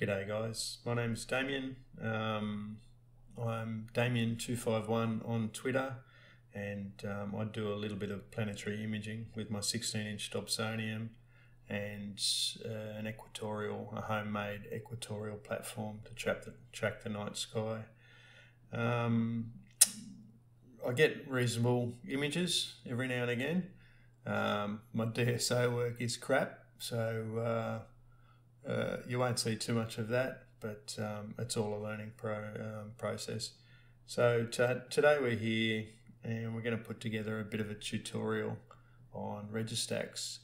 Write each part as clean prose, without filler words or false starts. G'day guys, my name's Damien. I'm Damien251 on Twitter, and I do a little bit of planetary imaging with my 16-inch Dobsonium and a homemade equatorial platform to track the night sky. I get reasonable images every now and again. My DSO work is crap, so you won't see too much of that, but it's all a learning process. So today we're here and we're going to put together a bit of a tutorial on registacks.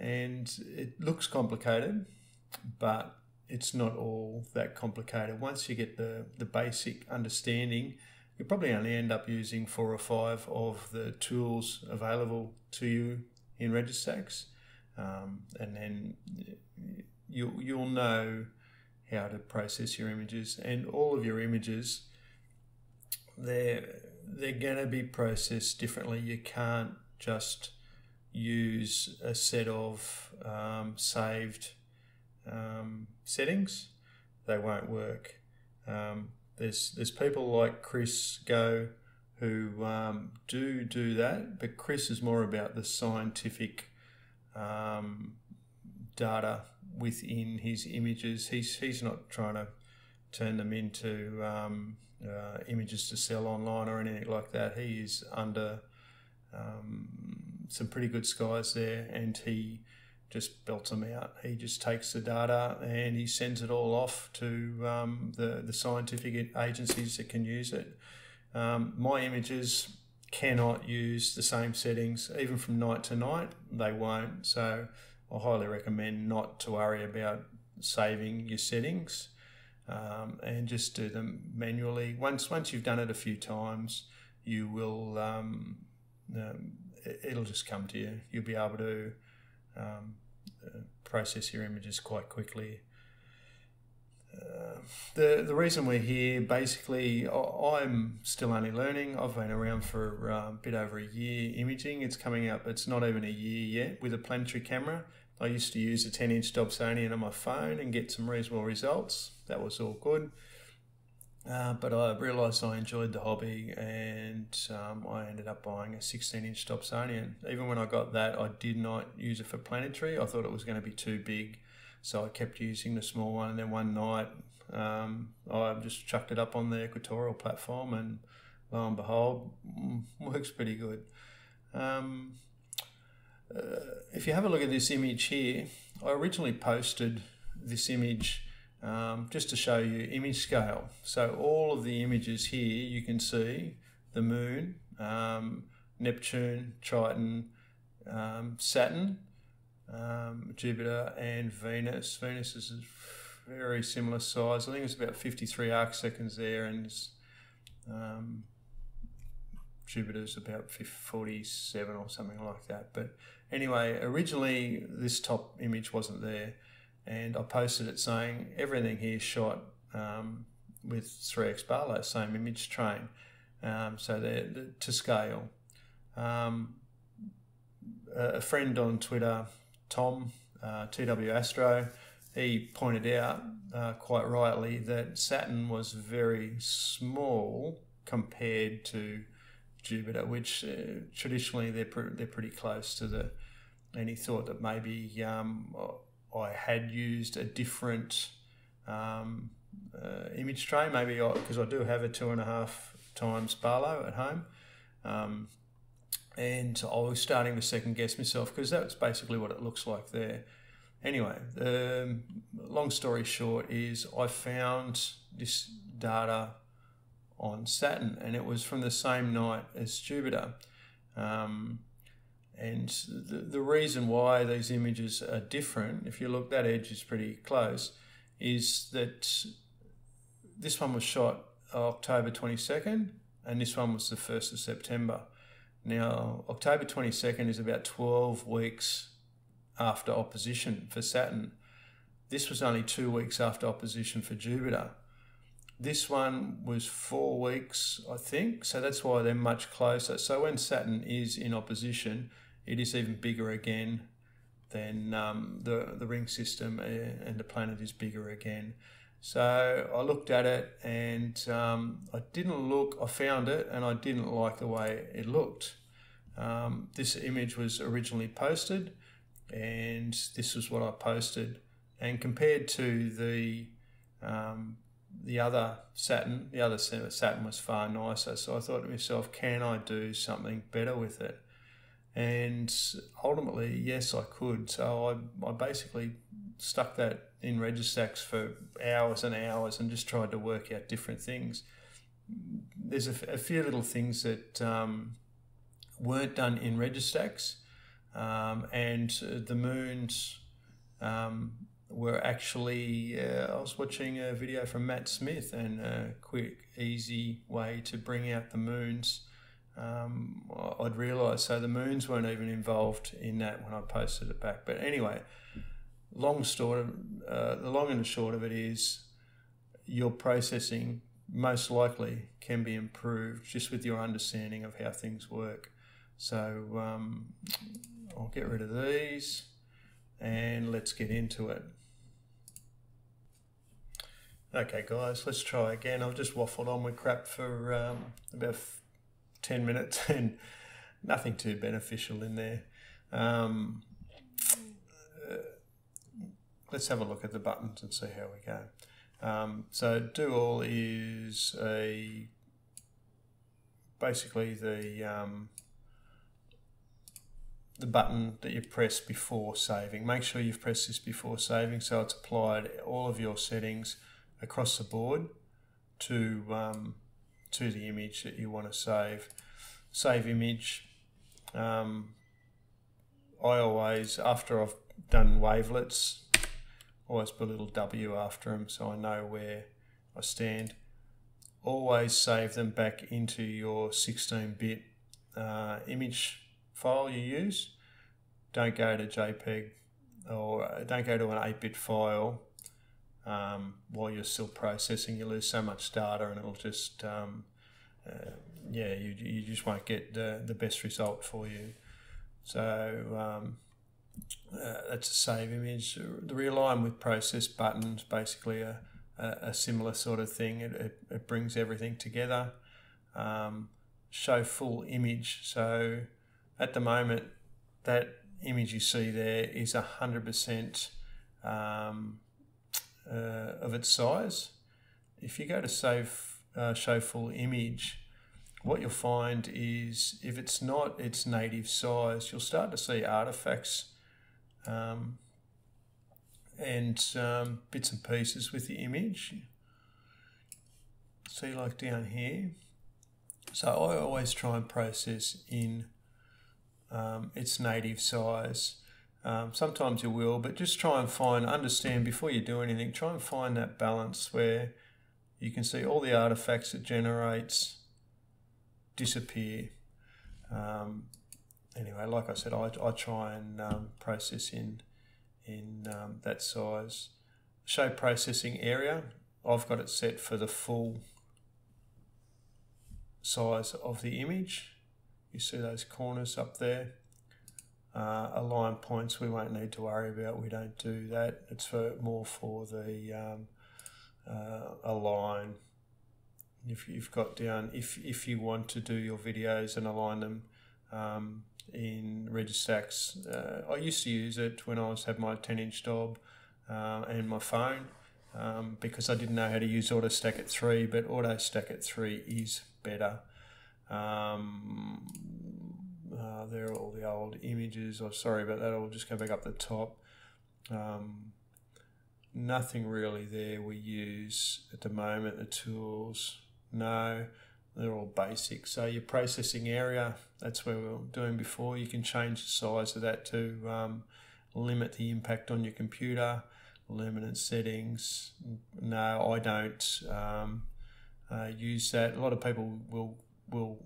And it looks complicated, but it's not all that complicated. Once you get the basic understanding, you probably only end up using 4 or 5 of the tools available to you in registacks, and then you'll know how to process your images. And all of your images, they're going to be processed differently. You can't just use a set of saved settings. They won't work. There's people like Chris Goh who do that, but Chris is more about the scientific data within his images. He's not trying to turn them into images to sell online or anything like that. He is under some pretty good skies there, and he just belts them out. He just takes the data and he sends it all off to the scientific agencies that can use it. My images cannot use the same settings, even from night to night. They won't. So I highly recommend not to worry about saving your settings, and just do them manually. Once you've done it a few times, you will it'll just come to you. You'll be able to process your images quite quickly. The reason we're here, basically, I'm still only learning. I've been around for a bit over a year imaging. It's coming up, it's not even a year yet, with a planetary camera. I used to use a 10-inch Dobsonian on my phone and get some reasonable results. That was all good. But I realised I enjoyed the hobby, and I ended up buying a 16-inch Dobsonian. Even when I got that, I did not use it for planetary. I thought it was going to be too big, so I kept using the small one. And then one night, I just chucked it up on the equatorial platform, and lo and behold, works pretty good. If you have a look at this image here, I originally posted this image just to show you image scale. So all of the images here, you can see the Moon, Neptune, Triton, Saturn, Jupiter and Venus. Venus is a very similar size. I think it's about 53 arc seconds there, and Jupiter's about 47 or something like that. But anyway, originally this top image wasn't there, and I posted it saying everything here shot with 3x Barlow, same image train, so they're to scale. A friend on Twitter, Tom, TW Astro, he pointed out quite rightly that Saturn was very small compared to Jupiter, which traditionally they're pretty close to the. And he thought that maybe I had used a different image tray, maybe because I do have a 2.5 times Barlow at home. And I was starting to second guess myself, because that's basically what it looks like there. Anyway, the long story short is I found this data on Saturn, and it was from the same night as Jupiter. And the reason why these images are different, if you look, that edge is pretty close, is that this one was shot October 22nd, and this one was the 1st of September. Now, October 22nd is about 12 weeks after opposition for Saturn. This was only 2 weeks after opposition for Jupiter. This one was 4 weeks, I think, so that's why they're much closer. So when Saturn is in opposition, it is even bigger again then the ring system and the planet is bigger again. So I looked at it and I found it and I didn't like the way it looked. This image was originally posted, and this was what I posted. And compared to the other Saturn, was far nicer. So I thought to myself, can I do something better with it? And ultimately, yes, I could. So I basically stuck that in Registax for hours and hours and just tried to work out different things. There's a few little things that weren't done in Registax, and the moons were actually, I was watching a video from Matt Smith, and a quick, easy way to bring out the moons. I'd realised, so the moons weren't even involved in that when I posted it back. But anyway, the long and the short of it is your processing most likely can be improved just with your understanding of how things work. So I'll get rid of these and let's get into it. Okay guys, let's try again. I've just waffled on with crap for about 10 minutes and nothing too beneficial in there. Let's have a look at the buttons and see how we go. So do all is basically the button that you press before saving. Make sure you've pressed this before saving, so it's applied all of your settings across the board to the image that you want to save. Save image. I always, after I've done wavelets, always put a little W after them so I know where I stand. Always save them back into your 16-bit image file you use. Don't go to JPEG, or don't go to an 8-bit file while you're still processing. You lose so much data and it'll just, yeah, you just won't get the best result for you. So that's a save image. The realign with process buttons, basically a similar sort of thing. It brings everything together. Show full image. So at the moment, that image you see there is 100% of its size. If you go to save, show full image, what you'll find is if it's not its native size, you'll start to see artifacts and bits and pieces with the image. See, like down here. So I always try and process in its native size. Sometimes you will, but just try and understand before you do anything, try and find that balance where you can see all the artifacts it generates disappear. Anyway, like I said, I try and process in that size. Show processing area, I've got it set for the full size of the image. You see those corners up there. Align points we won't need to worry about, we don't do that. It's more for the align. If you've got down, if you want to do your videos and align them in Registax, I used to use it when I had my 10-inch DOB and my phone because I didn't know how to use AutoStakkert 3, but AutoStakkert 3 is better. There are all the old images. I'm sorry about that. I'll just go back up the top. Nothing really there we use at the moment. The tools, no, they're all basic. So your processing area, that's where we were doing before. You can change the size of that to limit the impact on your computer. Luminance settings, no, I don't use that. A lot of people will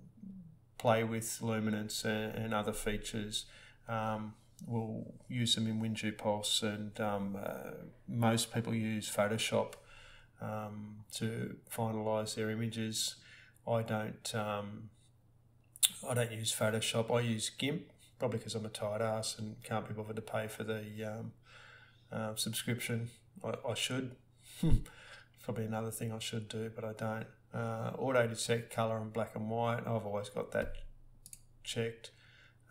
play with luminance and other features. We'll use them in WinJUPOS, and most people use Photoshop to finalize their images. I don't use Photoshop. I use GIMP, probably because I'm a tight ass and can't be bothered to pay for the subscription. I should. Probably another thing I should do, but I don't. Auto detect color and black and white. I've always got that checked.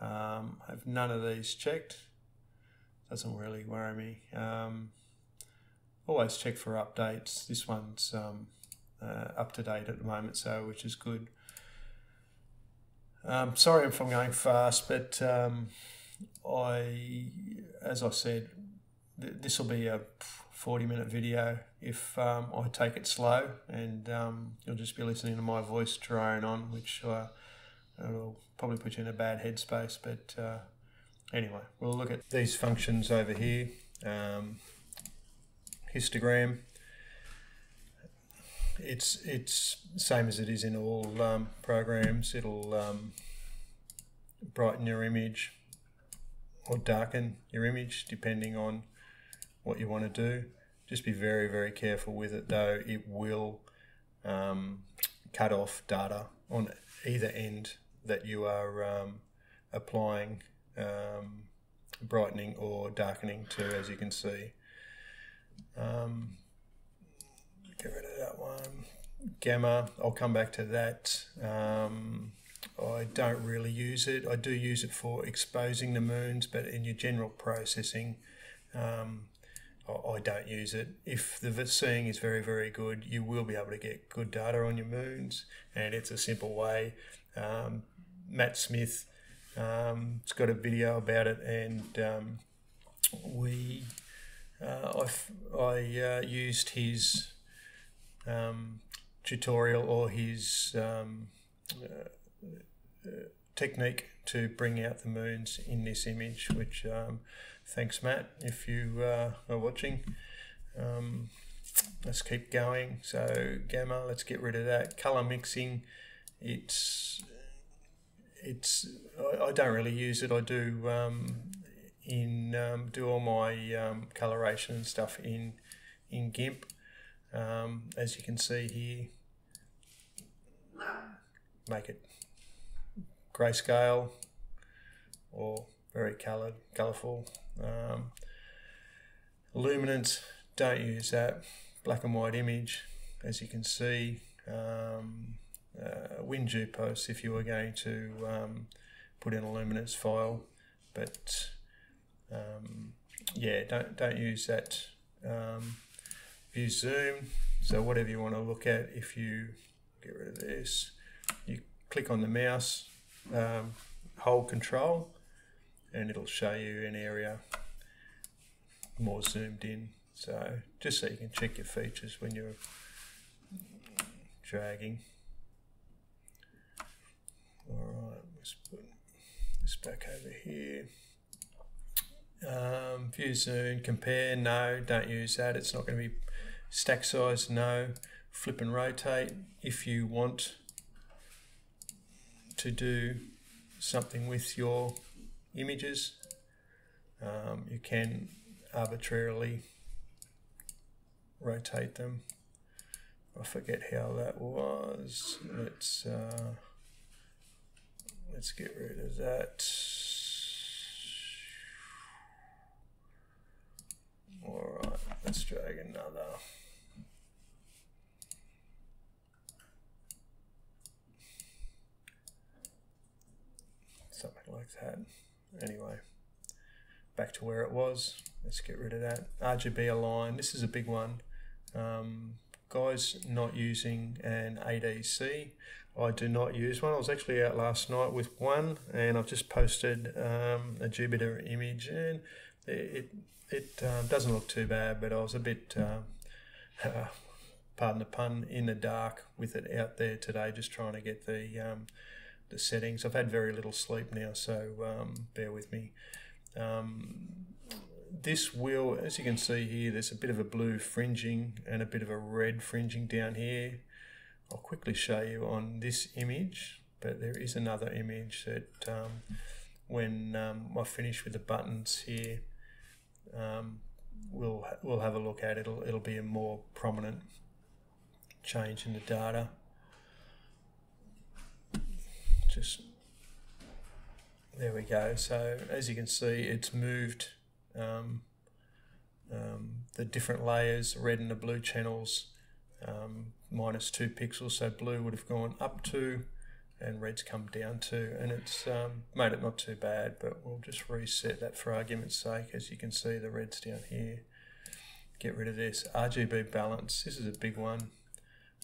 I have none of these checked. Doesn't really worry me. Always check for updates. This one's up to date at the moment, so which is good. Sorry if I'm going fast, but as I said, this will be a 40-minute video if I take it slow, and you'll just be listening to my voice drone on, which will probably put you in a bad headspace. But anyway, we'll look at these functions over here. Histogram. It's same as it is in all programs. It'll brighten your image or darken your image depending on what you want to do. Just be very, very careful with it though. It will cut off data on either end that you are applying brightening or darkening to, as you can see. Get rid of that one. Gamma, I'll come back to that. I don't really use it. I do use it for exposing the moons, but in your general processing, I don't use it. If the seeing is very, very good, you will be able to get good data on your moons, and it's a simple way. Matt Smith, it's got a video about it, and I used his tutorial or his technique to bring out the moons in this image, which thanks Matt if you are watching. Let's keep going. So gamma, let's get rid of that. Color mixing, I don't really use it. I do do all my coloration and stuff in GIMP, as you can see here. Make it grayscale or very colourful. Luminance, don't use that. Black and white image, as you can see. WinJUPOS if you were going to put in a luminance file, but yeah, don't use that. View zoom, so whatever you want to look at, if you get rid of this, you click on the mouse, hold control, and it'll show you an area more zoomed in. So just so you can check your features when you're dragging. Alright, let's put this back over here. View zoom, compare, no, don't use that. It's not going to be stack size, no. Flip and rotate, if you want to do something with your images, you can arbitrarily rotate them. I forget how that was. Let's get rid of that. All right, let's drag another. Something like that. Anyway, back to where it was. Let's get rid of that. RGB align, this is a big one. Guys, not using an ADC. I do not use one. I was actually out last night with one, and I've just posted a Jupyter image, and it doesn't look too bad, but I was a bit, pardon the pun, in the dark with it out there today, just trying to get the settings. I've had very little sleep now, so bear with me. This will, as you can see here, there's a bit of a blue fringing and a bit of a red fringing down here. I'll quickly show you on this image, but there is another image that when I finish with the buttons here, we'll have a look at it. It'll be a more prominent change in the data. Just There we go. So as you can see, it's moved the different layers, red and the blue channels, -2 pixels. So blue would have gone up 2 and red's come down 2, and it's made it not too bad, but we'll just reset that for argument's sake. As you can see, the red's down here. Get rid of this. RGB balance, this is a big one,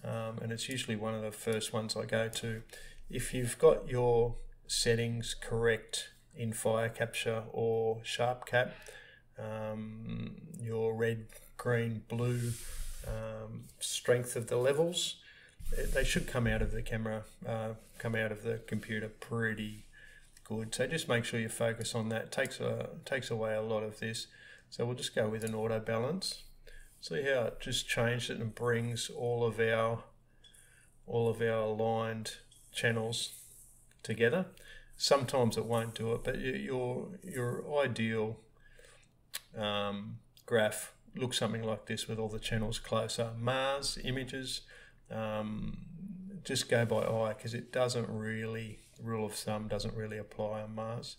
and it's usually one of the first ones I go to. If you've got your settings correct in Fire Capture or SharpCap, your red, green, blue, strength of the levels, they should come out of the camera, come out of the computer pretty good. So just make sure you focus on that. Takes away a lot of this. So we'll just go with an auto balance. See how it just changed it and brings all of our aligned channels together. Sometimes it won't do it, but your ideal graph looks something like this with all the channels closer. Mars images, just go by eye, because it doesn't really, rule of thumb doesn't really apply on Mars,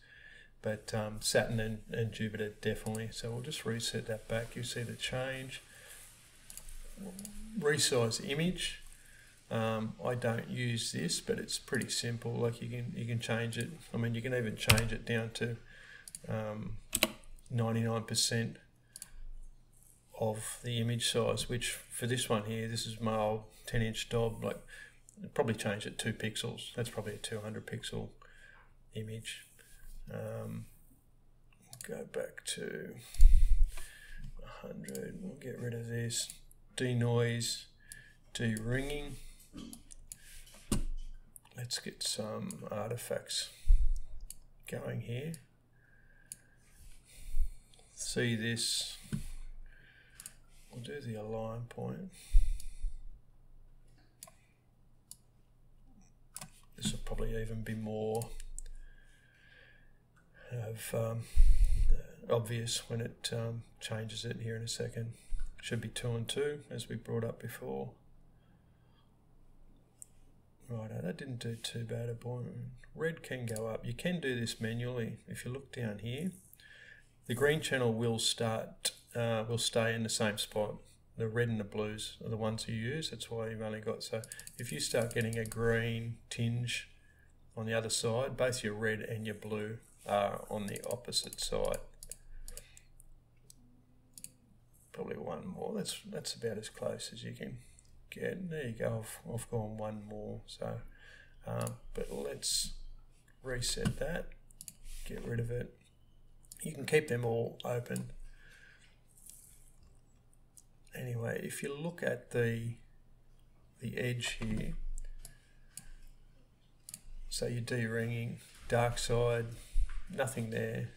but Saturn and Jupiter definitely. So we'll just reset that back. You see the change. Resize image. I don't use this, but it's pretty simple. Like you can change it. I mean, you can even change it down to 99% of the image size, which for this one here, this is my old 10-inch DOB. Like, probably change it 2 pixels. That's probably a 200-pixel image. Go back to 100. We'll get rid of this. Denoise, de-ringing. Let's get some artifacts going here. See this. We'll do the align point. This will probably even be more of, obvious when it changes it here in a second. Should be 2 and 2 as we brought up before. Right, that didn't do too bad a point. Red can go up. You can do this manually. If you look down here, the green channel will stay in the same spot. The red and the blues are the ones you use. That's why you've only got, so if you start getting a green tinge on the other side, both your red and your blue are on the opposite side. Probably one more. That's about as close as you can get. There you go. I've gone one more. So, but let's reset that. Get rid of it. You can keep them all open. Anyway, if you look at the edge here, so you're de-ringing, dark side, nothing there.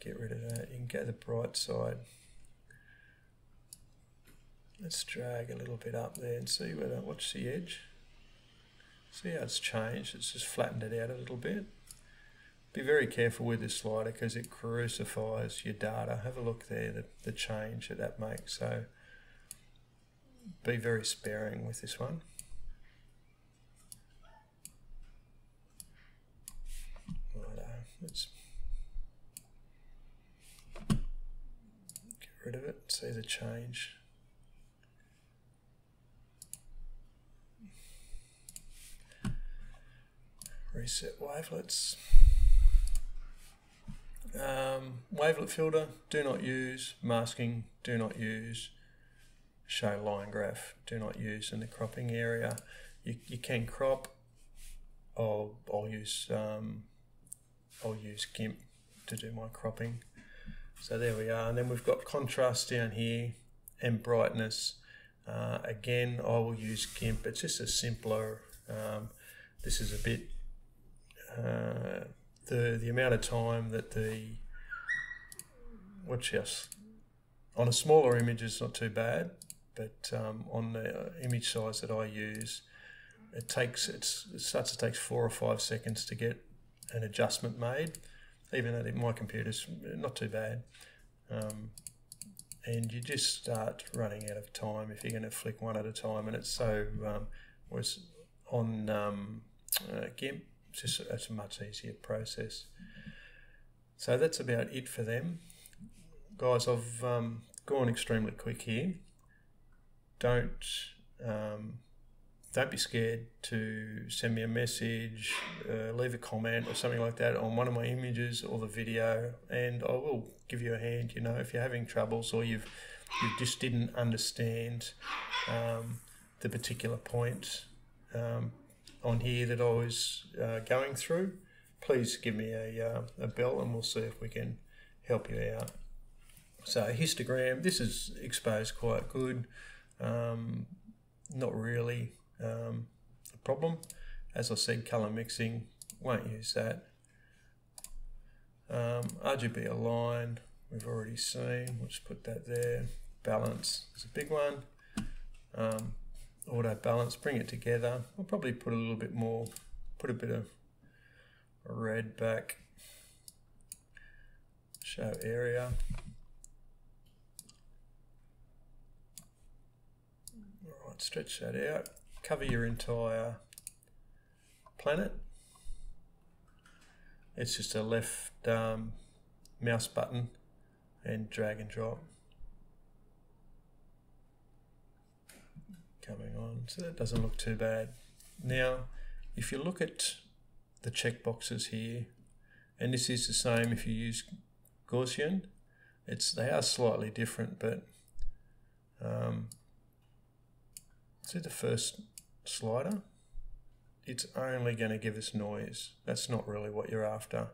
Get rid of that. You can go to the bright side. Let's drag a little bit up there and see whether, watch the edge. See how it's changed. It's just flattened it out a little bit. Be very careful with this slider because it crucifies your data. Have a look there, the change that makes. So be very sparing with this one. Righto, let's get rid of it, see the change. Reset wavelets. Wavelet filter, do not use. Masking, do not use. Show line graph, do not use. In the cropping area, you can crop. I'll use GIMP to do my cropping. So there we are, and then we've got contrast down here and brightness. Again, I will use GIMP. It's just a simpler. This is a bit. The amount of time that watch this, on a smaller image it's not too bad, but on the image size that I use, it starts to take 4 or 5 seconds to get an adjustment made, even though my computer's not too bad, and you just start running out of time if you're going to flick one at a time. And it's so on GIMP. just it's a much easier process. So that's about it for them. Guys, I've gone extremely quick here. Don't be scared to send me a message, leave a comment or something like that on one of my images or the video, and I will give you a hand, you know, if you're having troubles or you just didn't understand the particular point on here that I was going through. Please give me a bell and we'll see if we can help you out. So histogram, this is exposed quite good, not really a problem. As I said, colour mixing, won't use that. RGB align, we've already seen, we'll just put that there. Balance is a big one. Auto balance, bring it together. We'll probably put a little bit more, put a bit of red back. Show area. Alright, stretch that out. Cover your entire planet. It's just a left mouse button and drag and drop. Coming on, so that doesn't look too bad. Now, if you look at the checkboxes here, and this is the same if you use Gaussian, they are slightly different, but see the first slider? It's only going to give us noise. That's not really what you're after,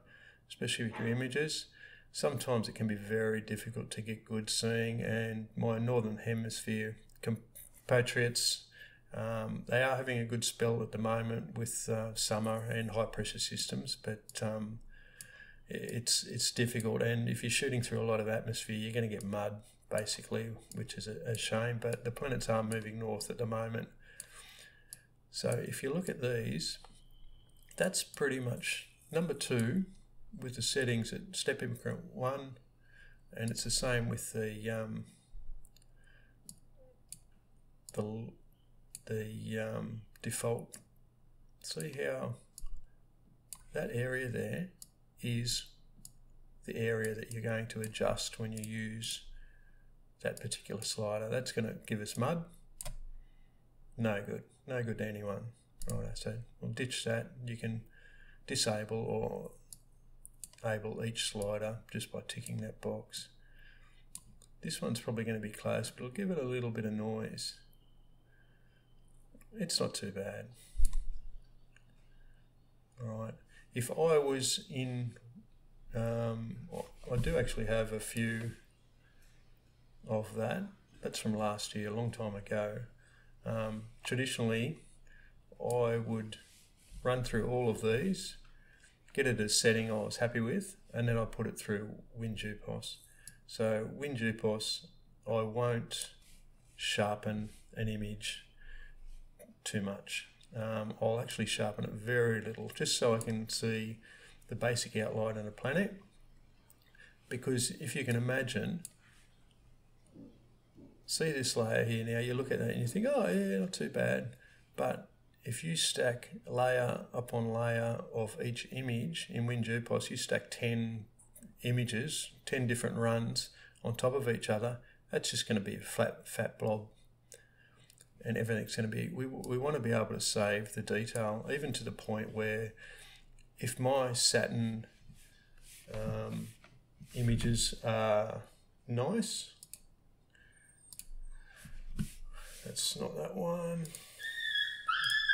especially with your images. Sometimes it can be very difficult to get good seeing, and my Northern Hemisphere compatriots, they are having a good spell at the moment with summer and high pressure systems, but it's difficult, and if you're shooting through a lot of atmosphere, you're going to get mud basically, which is a shame, but the planets are moving north at the moment. So if you look at these, that's pretty much number 2 with the settings at step imprint 1, and it's the same with the default. See how that area there is the area that you're going to adjust when you use that particular slider. That's going to give us mud. No good. No good to anyone. Right, so we'll ditch that. You can disable or able each slider just by ticking that box. This one's probably going to be close, but it'll give it a little bit of noise. It's not too bad. All right. If I was in, I do actually have a few of that. That's from last year, a long time ago. Traditionally, I would run through all of these, get it a setting I was happy with, and then I put it through WinJUPOS. So WinJUPOS, I won't sharpen an image too much. I'll actually sharpen it very little, just so I can see the basic outline of the planet, because if you can imagine, see this layer here now, you look at that and you think, oh yeah, not too bad, but if you stack layer upon layer of each image in WinJUPOS, you stack 10 images, 10 different runs on top of each other, that's just going to be a fat blob. And everything's going to be, we want to be able to save the detail, even to the point where if my satin images are nice, that's not that one,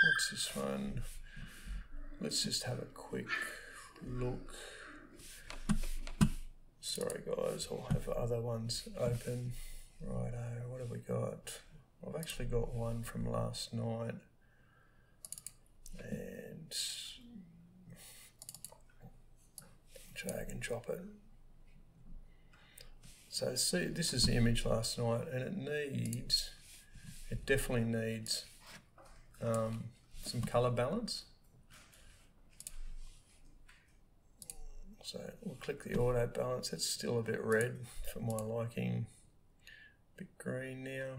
what's this one, let's just have a quick look. Sorry guys, I'll have other ones open. Righto, what have we got? I've actually got one from last night, and drag and drop it. So see, this is the image last night, and it definitely needs some colour balance. So we'll click the auto balance, that's still a bit red for my liking, a bit green now.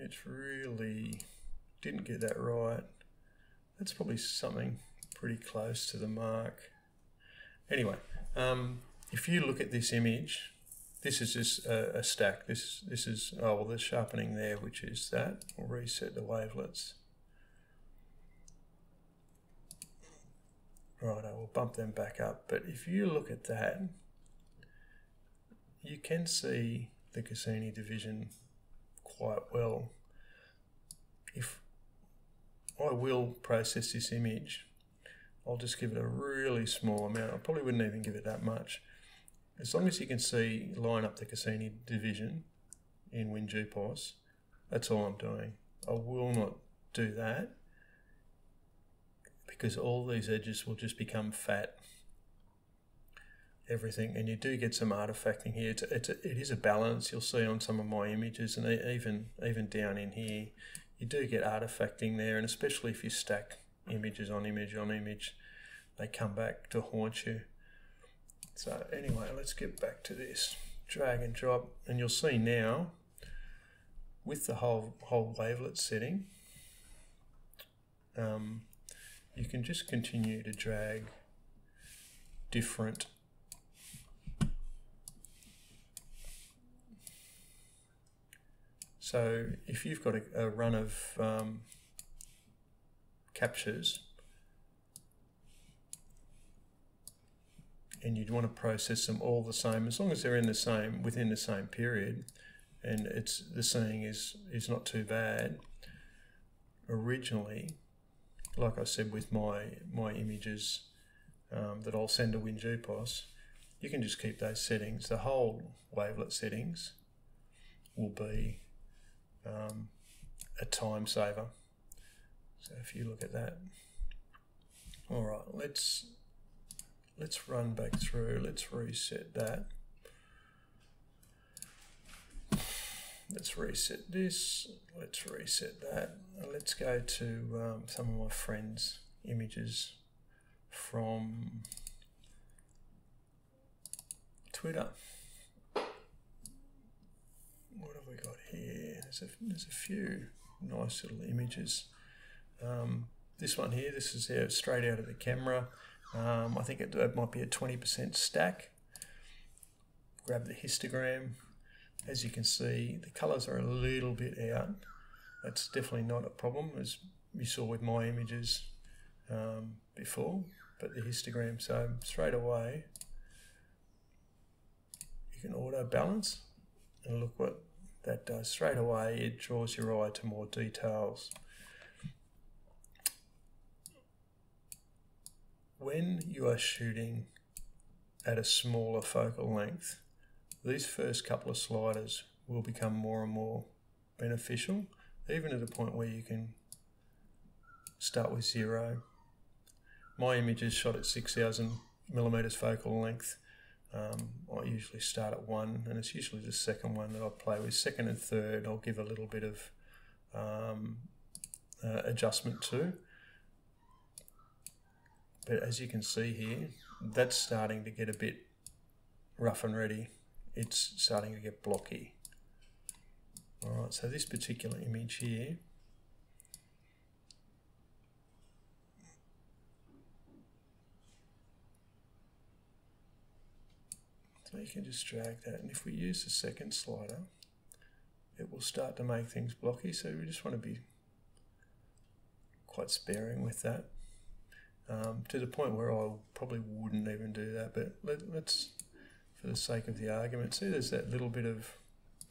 It's really didn't get that right. That's probably something pretty close to the mark. Anyway, if you look at this image, this is just a stack. This is, oh, well, there's sharpening there, which is that. We'll reset the wavelets. Right, I will bump them back up. But if you look at that, you can see the Cassini division quite well. If I will process this image, I'll just give it a really small amount. I probably wouldn't even give it that much. As long as you can see, line up the Cassini division in WinJUPOS, that's all I'm doing. I will not do that because all these edges will just become fat. Everything, and you do get some artifacting here. It is a balance you'll see on some of my images, and even down in here, you do get artifacting there, and especially if you stack images on image on image, they come back to haunt you. So anyway, let's get back to this. Drag and drop, and you'll see now with the whole wavelet setting, you can just continue to drag different . So if you've got a run of captures and you'd want to process them all the same, as long as they're in the same, within the same period, and it's the seeing is not too bad. Originally, like I said with my images that I'll send to WinJUPOS, you can just keep those settings. The whole wavelet settings will be a time saver. So if you look at that, all right, let's run back through. Let's reset that. Let's reset this. Let's reset that. Let's go to some of my friends' images from Twitter. What have we got here? There's a few nice little images. This one here, this is straight out of the camera. I think it might be a 20% stack. Grab the histogram. As you can see, the colours are a little bit out. That's definitely not a problem, as you saw with my images before, but the histogram. So straight away, you can auto balance. And look what that does. Straight away, it draws your eye to more details. When you are shooting at a smaller focal length, these first couple of sliders will become more and more beneficial, even at the point where you can start with zero. My image is shot at 6,000mm focal length. I usually start at one, and it's usually the second one that I play with. Second and third, I'll give a little bit of adjustment to. But as you can see here, that's starting to get a bit rough and ready. It's starting to get blocky. All right, so this particular image here, so you can just drag that, and if we use the second slider, it will start to make things blocky, so we just want to be quite sparing with that, to the point where I probably wouldn't even do that, but let's, for the sake of the argument, see there's that little bit of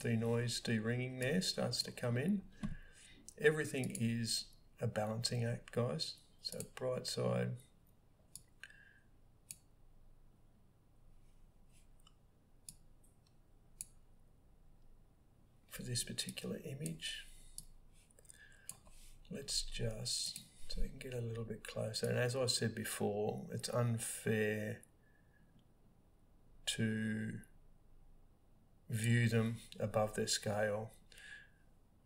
denoise, de-ringing there, starts to come in. Everything is a balancing act, guys, so bright side, for this particular image. Let's just, so we can get a little bit closer, and as I said before, it's unfair to view them above their scale.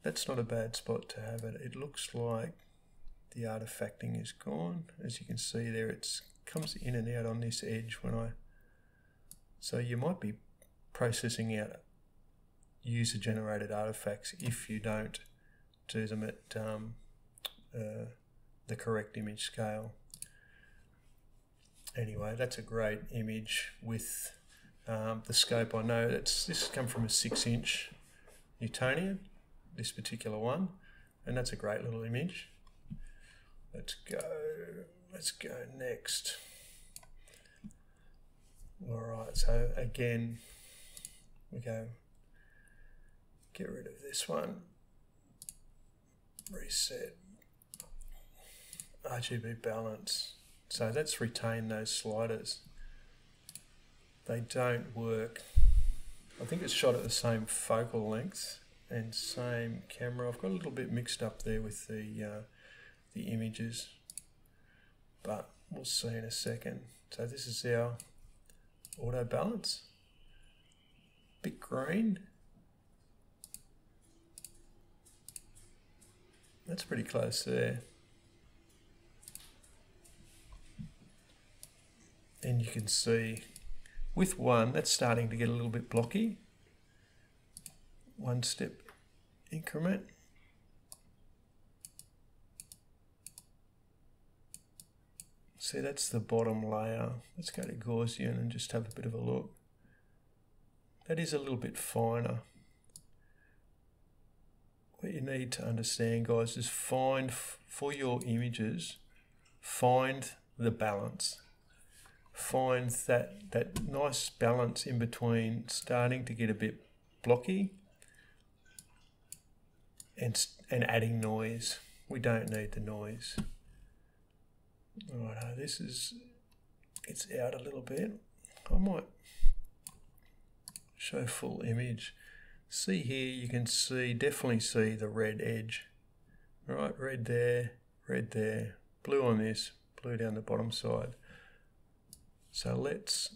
That's not a bad spot to have it. It looks like the artifacting is gone. As you can see there, it comes in and out on this edge when I, so you might be processing out user-generated artifacts if you don't do them at the correct image scale. Anyway, that's a great image with the scope. I know this has come from a 6-inch Newtonian, this particular one, and that's a great little image. Let's go next. All right, so again, we go get rid of this one, reset, RGB balance. So let's retain those sliders. They don't work. I think it's shot at the same focal length and same camera. I've got a little bit mixed up there with the images, but we'll see in a second. So this is our auto balance. Bit green. That's pretty close there. And you can see with one, that's starting to get a little bit blocky. One step increment. See, that's the bottom layer. Let's go to Gaussian and just have a bit of a look. That is a little bit finer. What you need to understand, guys, is find, for your images, find the balance. Find that nice balance in between starting to get a bit blocky and adding noise. We don't need the noise. Righto, this is, it's out a little bit. I might show full image. See here, you can see, definitely see the red edge. All right, red there, blue on this, blue down the bottom side. So let's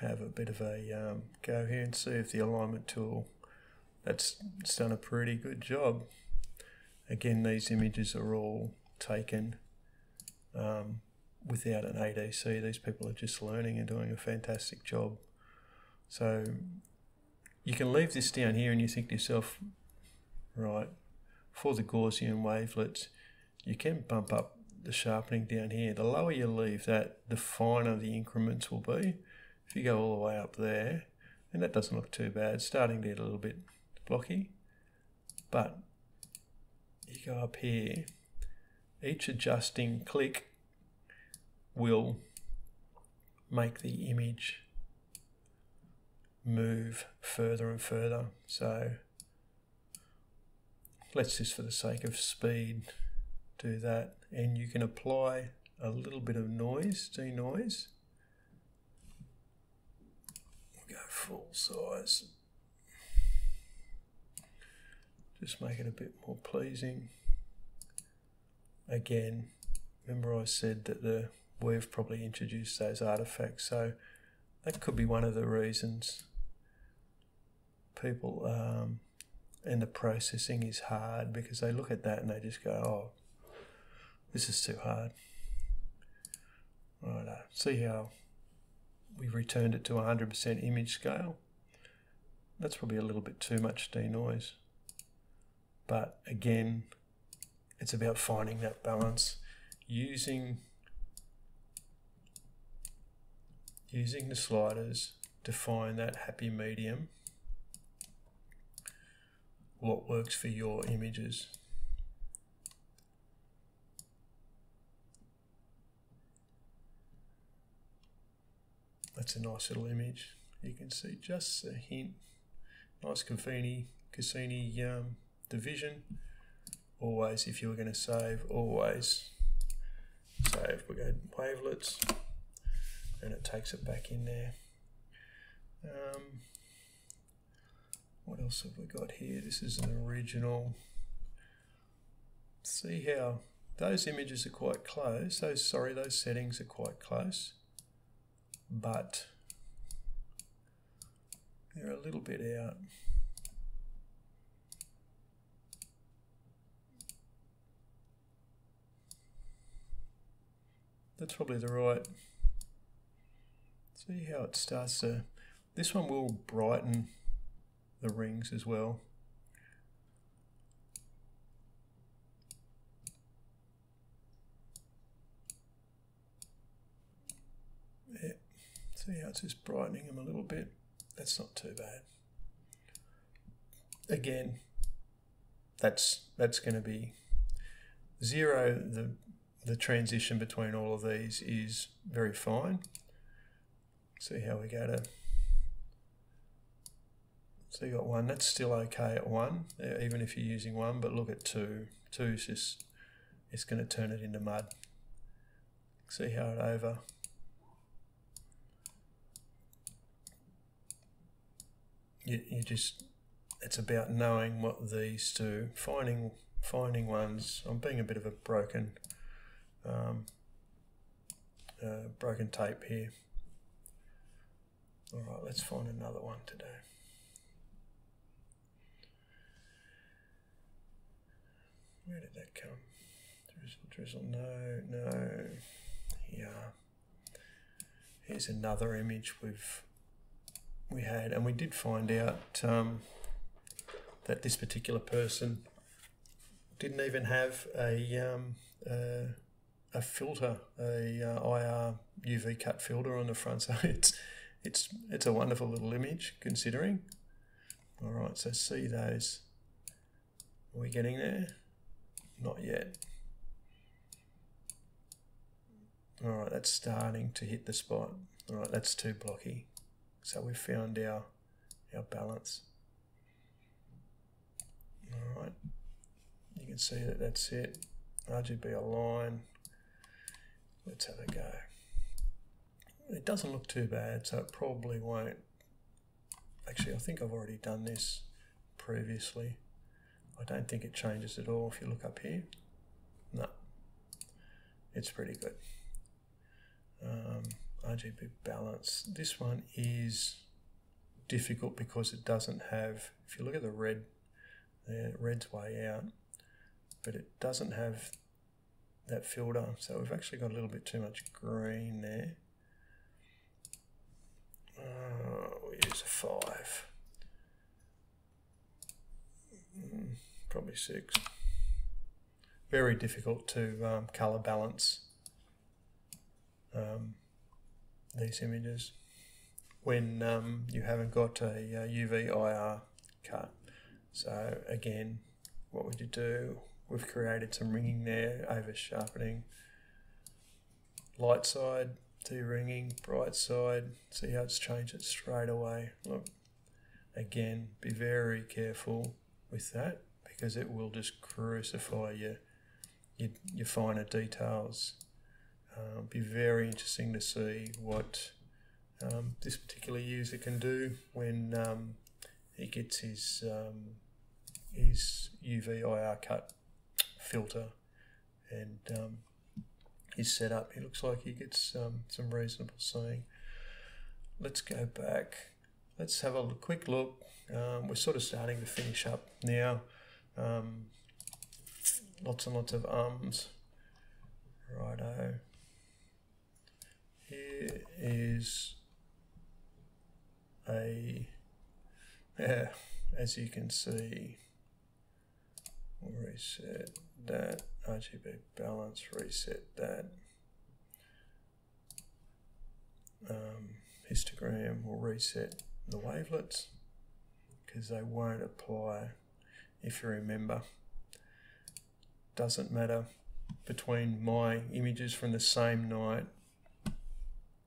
have a bit of a go here and see if the alignment tool, it's done a pretty good job. Again, these images are all taken without an ADC. These people are just learning and doing a fantastic job. So you can leave this down here and you think to yourself, right, for the Gaussian wavelets, you can bump up the sharpening down here. The lower you leave that, the finer the increments will be. If you go all the way up there, and that doesn't look too bad, it's starting to get a little bit blocky, but you go up here, each adjusting click will make the image move further and further. So let's just, for the sake of speed, do that, and you can apply a little bit of noise, denoise. We'll go full size. Just make it a bit more pleasing. Again, remember I said that we've probably introduced those artifacts, so that could be one of the reasons people and the processing is hard, because they look at that and they just go, oh, this is too hard. Righto, see how we've returned it to 100% image scale? That's probably a little bit too much denoise. But again, it's about finding that balance, using the sliders to find that happy medium, what works for your images. That's a nice little image. You can see just a hint. Nice Cassini division. Always, if you were going to save, always save. We go wavelets, and it takes it back in there. What else have we got here? This is an original. See how those images are quite close. Those settings are quite close, but they're a little bit out. That's probably the right. See how it starts to, this one will brighten the rings as well. See how it's just brightening them a little bit. That's not too bad. Again, that's going to be zero. The transition between all of these is very fine. See how we go to. So you got one, that's still okay at one, even if you're using one, but look at two. Two's just, it's going to turn it into mud. See how it over. You just, it's about knowing what these do, finding ones. I'm being a bit of a broken tape here. All right, let's find another one to do. Where did that come? Drizzle, no. Yeah. Here's another image we had, and we did find out that this particular person didn't even have a filter, IR UV cut filter on the front. So it's a wonderful little image considering. All right, so see those. Are we getting there? Not yet. All right, that's starting to hit the spot. All right, that's too blocky. So we've found our balance. All right, you can see that that's it. RGB align. Let's have a go. It doesn't look too bad, so it probably won't. Actually, I think I've already done this previously. I don't think it changes at all if you look up here. No, it's pretty good. RGB balance. This one is difficult because it doesn't have, if you look at the red, the red's way out, but it doesn't have that filter. So we've actually got a little bit too much green there. We'll use a 5. Probably 6. Very difficult to color balance these images when you haven't got a UV IR cut. So again, what would you do? We've created some ringing there, over sharpening. Light side, de-ringing, bright side. See how it's changed it straight away. Look, again, be very careful with that, because it will just crucify your finer details. It'll be very interesting to see what this particular user can do when he gets his UV IR cut filter and his setup. He looks like he gets some reasonable seeing. Let's go back. Let's have a quick look. We're sort of starting to finish up now. Lots and lots of ums. Righto. Here is a, as you can see, we'll reset that. RGB balance, reset that. Histogram, we'll reset the wavelets, because they won't apply, if you remember. Doesn't matter between my images from the same night,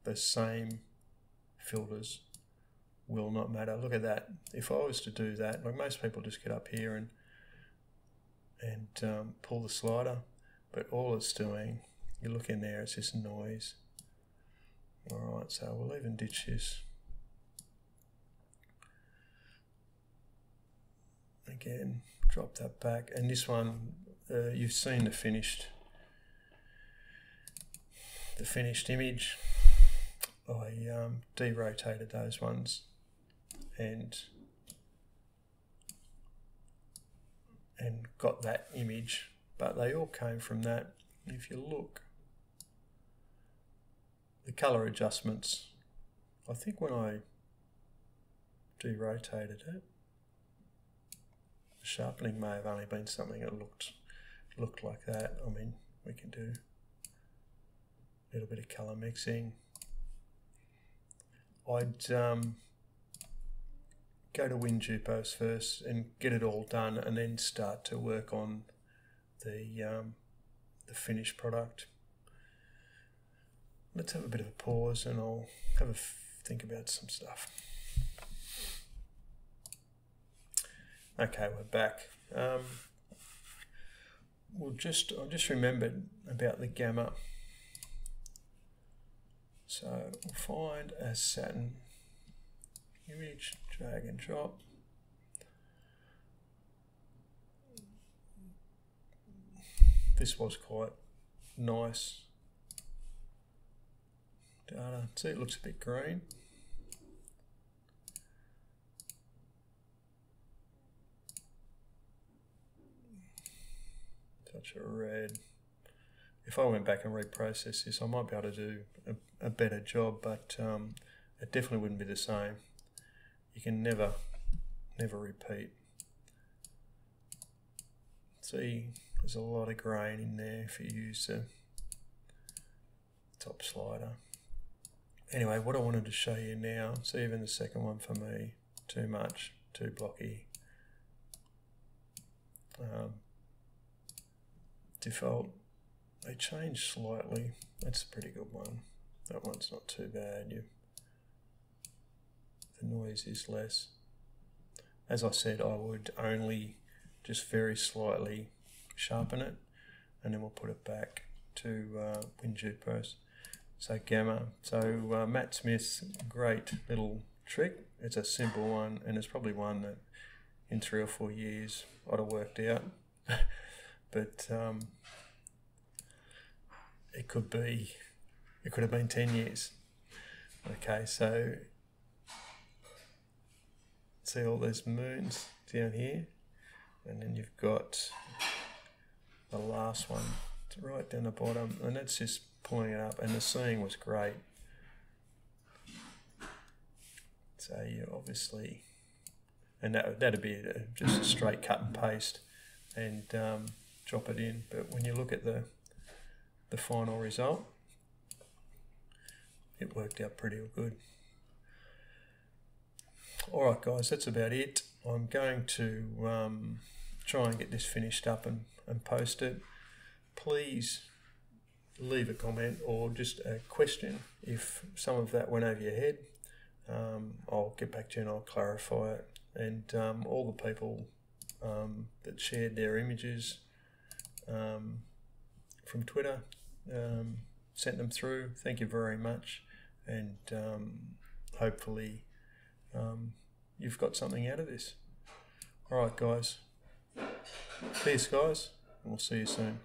the same filters will not matter. Look at that. If I was to do that, like most people just get up here and pull the slider, but all it's doing, you look in there, it's just noise. Alright, so we'll even ditch this. Again, drop that back, and this one you've seen the finished image. I de-rotated those ones and got that image, but they all came from that. If you look, the color adjustments, I think when I de-rotated it, sharpening may have only been something that looked like that. I mean, we can do a little bit of color mixing. I'd go to WinJUPOS first and get it all done, and then start to work on the finished product. Let's have a bit of a pause, and I'll have a think about some stuff. Okay, we're back. I just remembered about the gamma. So we'll find a satin image, drag and drop. This was quite nice data. See, it looks a bit green. Touch of red. If I went back and reprocessed this, I might be able to do a better job, but it definitely wouldn't be the same. You can never repeat. See, there's a lot of grain in there if you use the top slider. Anyway, what I wanted to show you now, so even the second one for me, too much, too blocky. Default, they change slightly. That's a pretty good one. That one's not too bad. The noise is less. As I said, I would only just very slightly sharpen it, and then we'll put it back to WinJUPOS. So gamma. So Matt Smith's great little trick. It's a simple one, and it's probably one that in 3 or 4 years I'd have worked out. But it could have been 10 years. Okay, so see all those moons down here, and then you've got the last one right down the bottom, and that's just pulling it up, and the seeing was great. So you obviously, and that'd be just a straight cut and paste and drop it in. But when you look at the final result, it worked out pretty good. Alright guys, that's about it. I'm going to try and get this finished up and post it. Please leave a comment or just a question if some of that went over your head. I'll get back to you and I'll clarify it. And all the people that shared their images from Twitter, sent them through. Thank you very much, and hopefully you've got something out of this. All right guys, peace guys, and we'll see you soon.